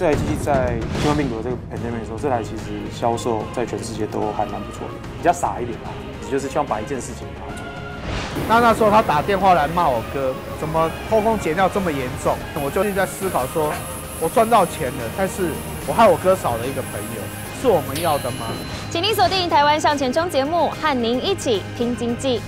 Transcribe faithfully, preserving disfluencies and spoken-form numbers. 这台机器在新冠病毒的这个 pandemic 的时候，这台其实销售在全世界都还蛮不错的，比较傻一点啦，就是希望把一件事情给它做。那那时候他打电话来骂我哥，怎么偷工减料这么严重？我就一直在思考说，我赚到钱了，但是我害我哥少了一个朋友，是我们要的吗？请您锁定台湾向前冲节目，和您一起拼经济。